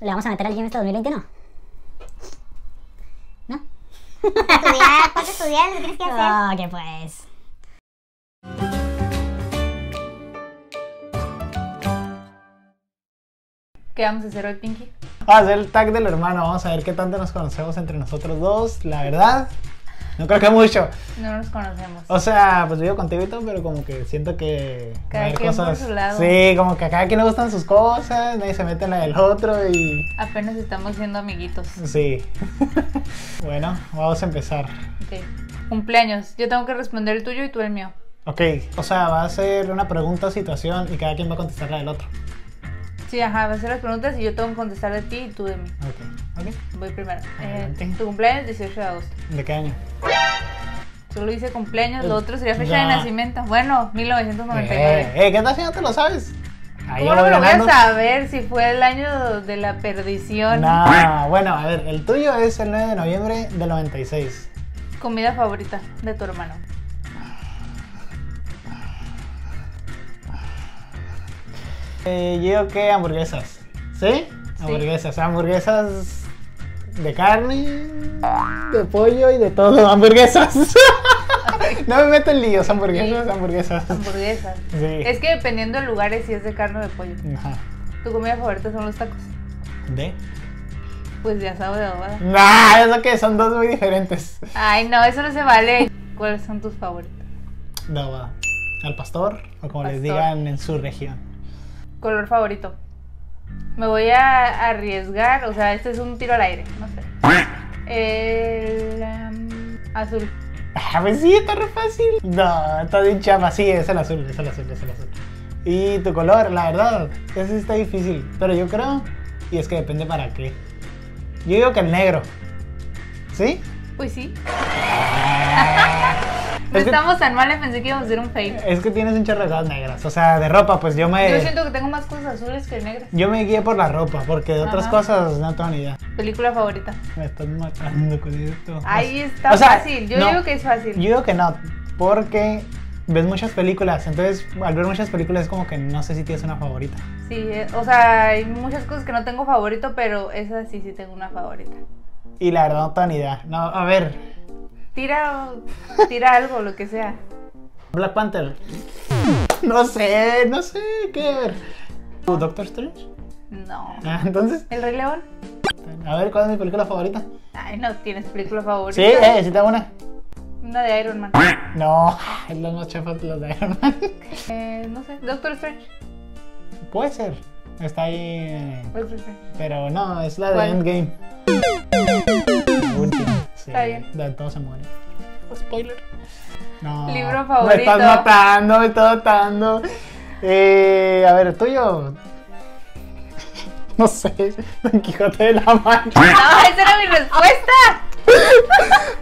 ¿Le vamos a meter al gym este 2021? ¿No? Estudiar, ponte a estudiar, lo tienes que hacer. Ok, pues. ¿Qué vamos a hacer hoy, Pinky? Vamos a hacer el tag del hermano, vamos a ver qué tanto nos conocemos entre nosotros dos, la verdad. No creo que mucho. No nos conocemos. O sea, pues vivo contigo y todo, pero como que siento que... Cada quien por su lado. Sí, como que a cada quien le gustan sus cosas, nadie se mete en la del otro y... Apenas estamos siendo amiguitos. Sí. Bueno, vamos a empezar. Ok. Cumpleaños. Yo tengo que responder el tuyo y tú el mío. Ok. O sea, va a ser una pregunta, situación y cada quien va a contestar la del otro. Sí, ajá, va a ser las preguntas y yo tengo que contestar de ti y tú de mí. Ok. Voy primero. Tu cumpleaños, 18 de agosto. ¿De qué año? Solo hice cumpleaños, lo otro sería fecha de nacimiento. Bueno, 1999. ¿Qué tal si no te lo sabes? ¿Cómo no lo voy a saber si fue el año de la perdición? No, bueno, a ver, el tuyo es el 9 de noviembre del 96. Comida favorita de tu hermano. Yo que hamburguesas. ¿Sí? Hamburguesas. Hamburguesas de carne, de pollo y de todo. Hamburguesas. No me meto en líos. Hamburguesas. Sí. Es que dependiendo del lugar es si es de carne o de pollo. Ajá. ¿Tu comida favorita son los tacos? ¿De? Pues de asado de adobada. Nah, eso que son dos muy diferentes. Ay, no, eso no se vale. ¿Cuáles son tus favoritas? De adobada. Al pastor o como les digan en su región. Color favorito. Me voy a arriesgar, o sea, este es un tiro al aire, no sé. El azul. Ah, pues sí, está re fácil. No, está bien chapa, sí, es el azul. Y tu color, la verdad, ese está difícil, pero yo creo, y es que depende para qué. Yo digo que el negro. ¿Sí? Pues sí. No estamos tan mal, pensé que íbamos a hacer un fake. Es que tienes un chorro de cosas negras, o sea, de ropa, pues yo me... Yo siento que tengo más cosas azules que negras. Yo me guié por la ropa, porque de otras cosas no tengo ni idea. ¿Película favorita? Me estás matando con esto. Ahí está, o sea, fácil, yo digo que es fácil. Yo digo que no, porque ves muchas películas, entonces al ver muchas películas es como que no sé si tienes una favorita. Sí, o sea, hay muchas cosas que no tengo favorito, pero esa sí tengo una favorita. Y la verdad no tengo ni idea, no, a ver... Tira algo, lo que sea. Black Panther. No sé, ¿qué ver? ¿Doctor Strange? No. Ah, entonces. ¿El Rey León? A ver, ¿cuál es mi película favorita? Ay, no tienes película favorita. Sí, sí tengo una. Una de Iron Man. No, es la más chafa de las de Iron Man. No sé, ¿Doctor Strange? Puede ser. Está ahí. Doctor Strange. Pero no, es la de Endgame. Sí, está bien. De todo se muere. Spoiler. No. Libro favorito. Me estás matando, a ver, tuyo. No sé. Don Quijote de la Mancha. No, esa era mi respuesta.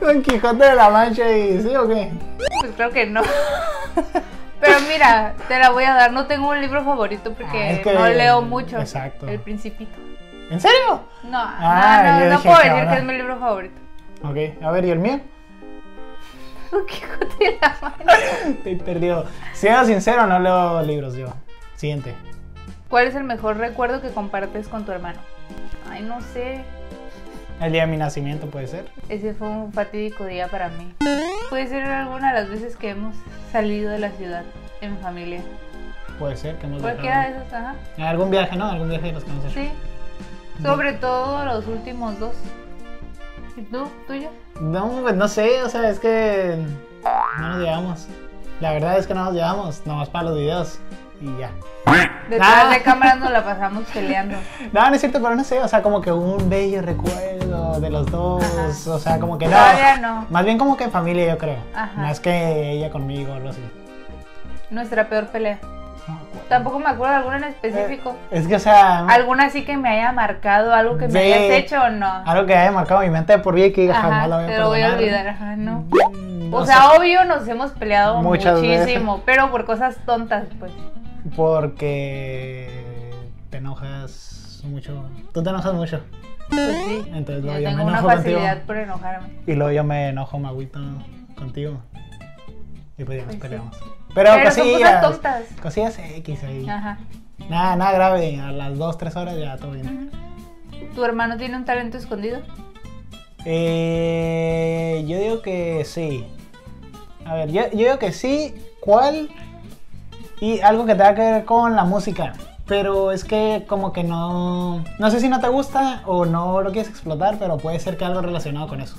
Don Quijote de la Mancha y ¿sí o qué? Pues creo que no. Pero mira, te la voy a dar. No tengo un libro favorito porque es que no leo mucho. Exacto. El Principito. ¿En serio? No, no puedo decir que es mi libro favorito. Ok, a ver, ¿y el mío? Don Quijote de la Mancha. Estoy perdido. Siendo sincero, no leo libros yo. Siguiente. ¿Cuál es el mejor recuerdo que compartes con tu hermano? Ay, no sé. El día de mi nacimiento, ¿puede ser? Ese fue un fatídico día para mí. Puede ser alguna de las veces que hemos salido de la ciudad en familia. Puede ser, que hemos dejado. Cualquiera de esas, ajá. Algún viaje, ¿no? Algún viaje de los que hemos hecho. Sí. Sobre todo los últimos dos. ¿Y tú? ¿Tuyo? No, pues no sé, o sea, es que no nos llevamos. La verdad es que no nos llevamos, nomás para los videos y ya. Detrás de cámara nos la pasamos peleando. No es cierto, pero no sé, o sea, como que un bello recuerdo de los dos, ajá. O sea, como que no. Todavía no. Más bien como que en familia, yo creo. Ajá. Más que ella conmigo o algo así. Nuestra peor pelea. Tampoco me acuerdo de alguna en específico. Es que, o sea... ¿Alguna sí que me haya marcado? ¿Algo que me hayas hecho o no? Algo que haya marcado mi mente de por vida y que jamás lo voy a perdonar. Te lo voy a olvidar, ajá, no. O sea, obvio nos hemos peleado muchísimo, pero por cosas tontas, pues. Porque te enojas mucho. Tú te enojas mucho. Pues sí. Entonces luego yo me enojo contigo. Tengo una facilidad por enojarme. Y luego yo me enojo, me agüito contigo. Y pues ya nos peleamos. Pero cosillas, son cosas tontas. Cosillas X ahí. Ajá. Nada grave, a las 2-3 horas ya todo bien. ¿Tu hermano tiene un talento escondido? Yo digo que sí. A ver, yo digo que sí. ¿Cuál? Y algo que tenga que ver con la música. Pero es que como que no sé si no te gusta o no lo quieres explotar, pero puede ser que algo relacionado con eso.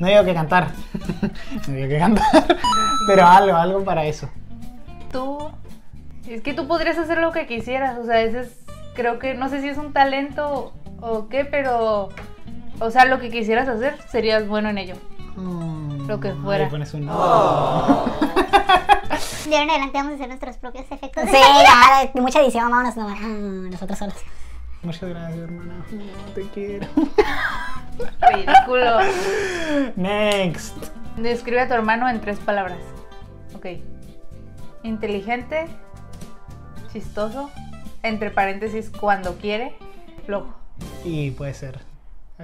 No digo que cantar. No digo que cantar. Pero algo para eso. Tú... Es que tú podrías hacer lo que quisieras. O sea, ese es... Creo que... No sé si es un talento o qué, pero... O sea, lo que quisieras hacer, serías bueno en ello. Lo que fuera. Ahí pones un... De ahora en adelante vamos a hacer nuestros propios efectos. Sí, mucha edición, vámonos nomás. Nosotros solos. Muchas gracias, hermana. Te quiero. Ridículo. Next. Describe a tu hermano en 3 palabras. Ok. Inteligente. Chistoso. Entre paréntesis, cuando quiere. Loco. Y puede ser.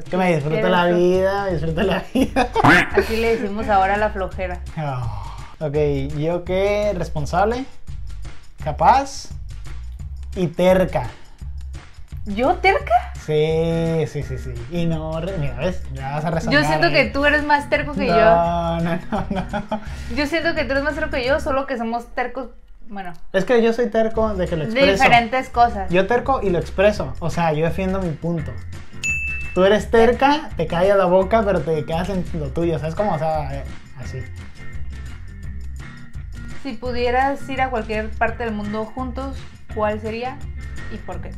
Que me disfruto la vida, Así le decimos ahora a la flojera. Ok, yo que responsable, capaz y terca. ¿Yo terca? Sí. Y no, mira, ¿ves? Ya vas a resonar. Yo siento que tú eres más terco que yo. No. Yo siento que tú eres más terco que yo, solo que somos tercos. Bueno. Es que yo soy terco de que lo expreso. De diferentes cosas. Yo terco y lo expreso. O sea, yo defiendo mi punto. Tú eres terca, te callas la boca, pero te quedas en lo tuyo. ¿Sabes cómo? O sea, así. Si pudieras ir a cualquier parte del mundo juntos, ¿cuál sería y por qué?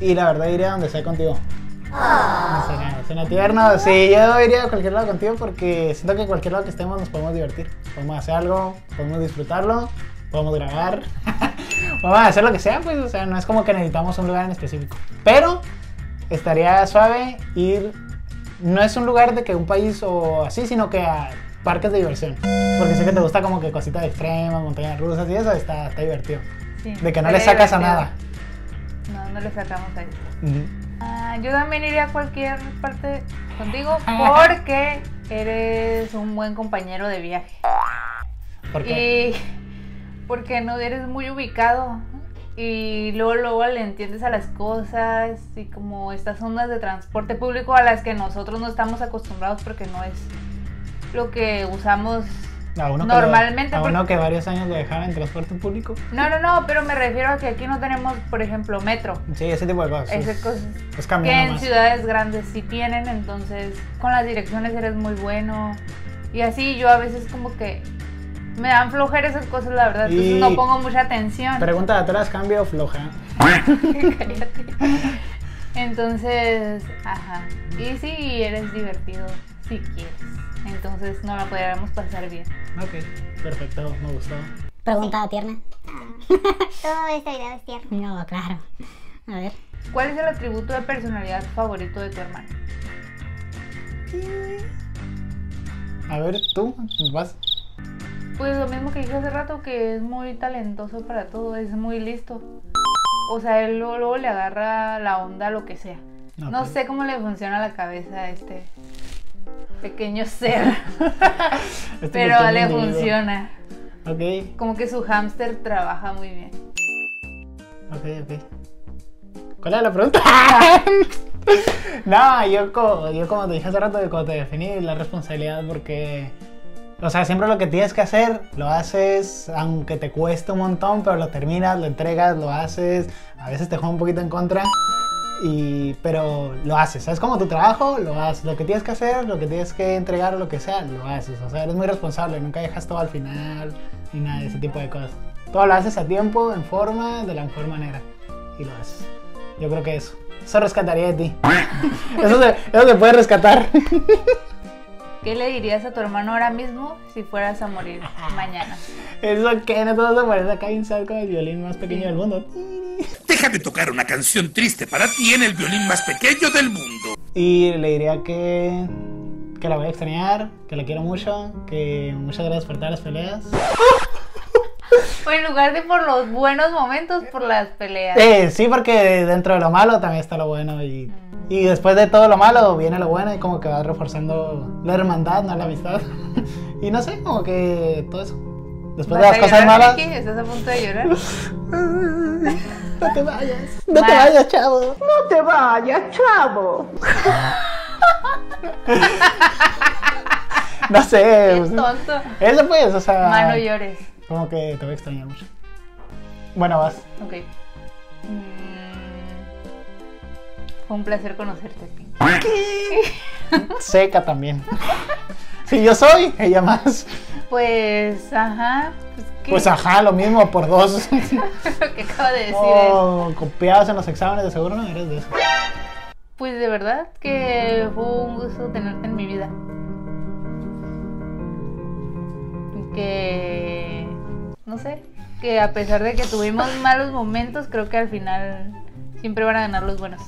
Y la verdad iría donde sea contigo. Suena tierno. Sí, yo iría a cualquier lado contigo porque siento que en cualquier lado que estemos nos podemos divertir. Podemos hacer algo, podemos disfrutarlo, podemos grabar. Podemos hacer lo que sea, pues, o sea, no es como que necesitamos un lugar en específico. Pero estaría suave ir, no es un lugar de que un país o así, sino que a parques de diversión. Porque sé que te gusta como que cositas extremas, montañas rusas y eso, está divertido. Sí, de que no le sacas a nada. No le sacamos a eso. Yo también iría a cualquier parte contigo porque eres un buen compañero de viaje. ¿Por qué? Y porque no eres muy ubicado. Y luego le entiendes a las cosas y como estas ondas de transporte público a las que nosotros no estamos acostumbrados porque no es lo que usamos normalmente. A uno que varios años lo dejaba en transporte público. No, pero me refiero a que aquí no tenemos, por ejemplo, metro. Sí, ese tipo de cosas. Es camión nomás. Que en ciudades grandes sí tienen, entonces con las direcciones eres muy bueno. Y así yo a veces como que... Me dan flojera esas cosas, la verdad, entonces no pongo mucha atención. Pregunta de atrás, cambio floja. Entonces, ajá. Y si eres divertido, si quieres. Entonces no la podríamos pasar bien. Ok, perfecto, me gustó. Pregunta tierna. Todo este video es tierno. No, claro. A ver. ¿Cuál es el atributo de personalidad favorito de tu hermano? A ver, tú, vas. Pues lo mismo que dije hace rato, que es muy talentoso para todo, es muy listo. O sea, él luego le agarra la onda a lo que sea. Okay. No sé cómo le funciona la cabeza a este pequeño ser, pero le funciona. Okay. Como que su hámster trabaja muy bien. Ok. ¿Cuál es la pregunta? No, yo como te dije hace rato, cuando te definí la responsabilidad, porque... O sea, siempre lo que tienes que hacer, lo haces, aunque te cueste un montón, pero lo terminas, lo entregas, lo haces. A veces te juega un poquito en contra, pero lo haces. ¿Sabes cómo? Tu trabajo, lo haces. Lo que tienes que hacer, lo que tienes que entregar, lo que sea, lo haces. O sea, eres muy responsable, nunca dejas todo al final, ni nada de ese tipo de cosas. Todo lo haces a tiempo, en forma, de la mejor manera. Y lo haces. Yo creo que eso rescataría de ti. Eso se puede rescatar. ¿Qué le dirías a tu hermano ahora mismo si fueras a morir mañana? Eso que no te vas a morir acá inside con el violín más pequeño del mundo. Déjame tocar una canción triste para ti en el violín más pequeño del mundo. Y le diría que la voy a extrañar, que la quiero mucho, que muchas gracias por todas las peleas. O en lugar de por los buenos momentos, por las peleas. Sí, porque dentro de lo malo también está lo bueno y después de todo lo malo viene lo bueno y como que va reforzando la hermandad, no la amistad. Y no sé, como que todo eso. Después de las cosas malas. Ricky, ¿estás a punto de llorar? No te vayas. No te vayas, chavo. No te vayas, chavo. No sé. Qué tonto. Eso pues, o sea. Mano, llores. Como que te voy a extrañar mucho. Bueno, vas. Ok. Fue un placer conocerte, Pink. ¿Qué? Seca también. Si yo soy, ella más. Pues, ajá. Pues ajá, lo mismo, por dos. Lo que acaba de decir. Oh, copiados en los exámenes, de seguro no eres de eso. Pues de verdad que fue un gusto tenerte en mi vida. Que... no sé. Que a pesar de que tuvimos malos momentos, creo que al final siempre van a ganar los buenos.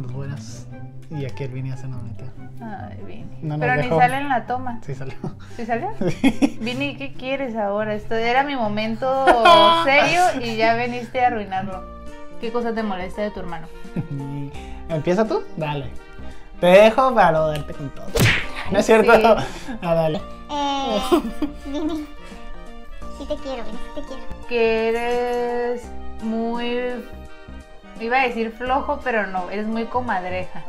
Los buenos. Y aquí el Vini hace una bonita. Ay, Vini. No, pero dejó. Ni sale en la toma. Sí salió. ¿Sí salió? Sí. Vini, ¿qué quieres ahora? Esto era mi momento serio y ya viniste a arruinarlo. ¿Qué cosa te molesta de tu hermano? ¿Empieza tú? Dale. Te dejo para darte con todo. ¿No es cierto? Sí. Ah, dale. Vini, sí te quiero, Vini, sí te quiero. Que eres muy... iba a decir flojo, pero no, eres muy comadreja.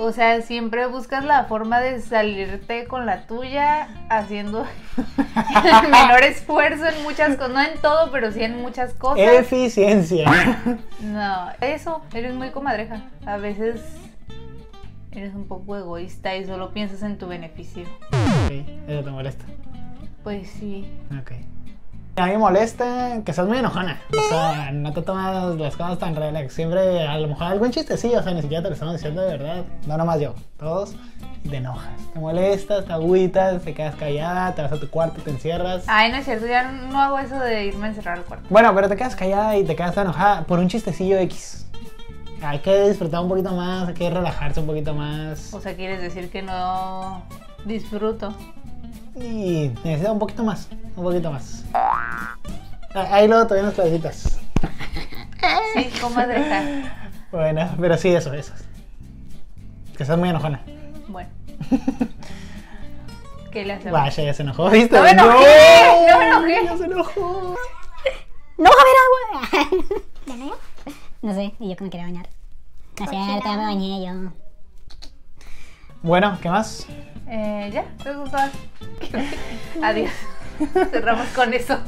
O sea, siempre buscas la forma de salirte con la tuya haciendo el menor esfuerzo en muchas cosas, no en todo, pero sí en muchas cosas. Eficiencia. No, eso, eres muy comadreja. A veces eres un poco egoísta y solo piensas en tu beneficio. Ok, eso te molesta. Pues sí. Ok. A mí me molesta que seas muy enojona. O sea, no te tomas las cosas tan relax. Siempre, a lo mejor algún chistecillo, o sea, ni siquiera te lo estamos diciendo de verdad. No nomás yo, todos te enojas. Te molestas, te agüitas, te quedas callada, te vas a tu cuarto, te encierras. Ay, no es cierto, ya no hago eso de irme a encerrar al cuarto. Bueno, pero te quedas callada y te quedas enojada por un chistecillo X. Hay que disfrutar un poquito más, hay que relajarse un poquito más. O sea, ¿quieres decir que no disfruto? Y necesito un poquito más, un poquito más. Ahí luego todavía unas clasitas. Sí, comadreja. Bueno, pero sí, eso, eso. Que estás muy enojona. Bueno. ¿Qué le hace? Vaya, ya se enojó, ¿viste? ¡No me enojé! ¡No me enojé! ¡Ya se enojó! ¡No vas a ver agua! ¿Ya no? No sé, y yo que me quería bañar. No es cierto, ya me bañé yo. Bueno, ¿qué más? Ya, te gustó. Adiós. Cerramos con eso.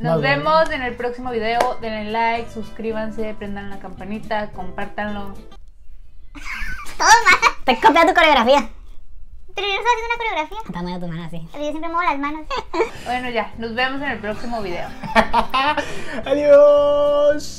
Nos vemos en el próximo video. Denle like, suscríbanse, prendan la campanita, compártanlo. Todo mal. Te copia tu coreografía. Pero yo no sabía una coreografía. Está mal tu mano así. Yo siempre muevo las manos. Bueno, ya, nos vemos en el próximo video. Adiós.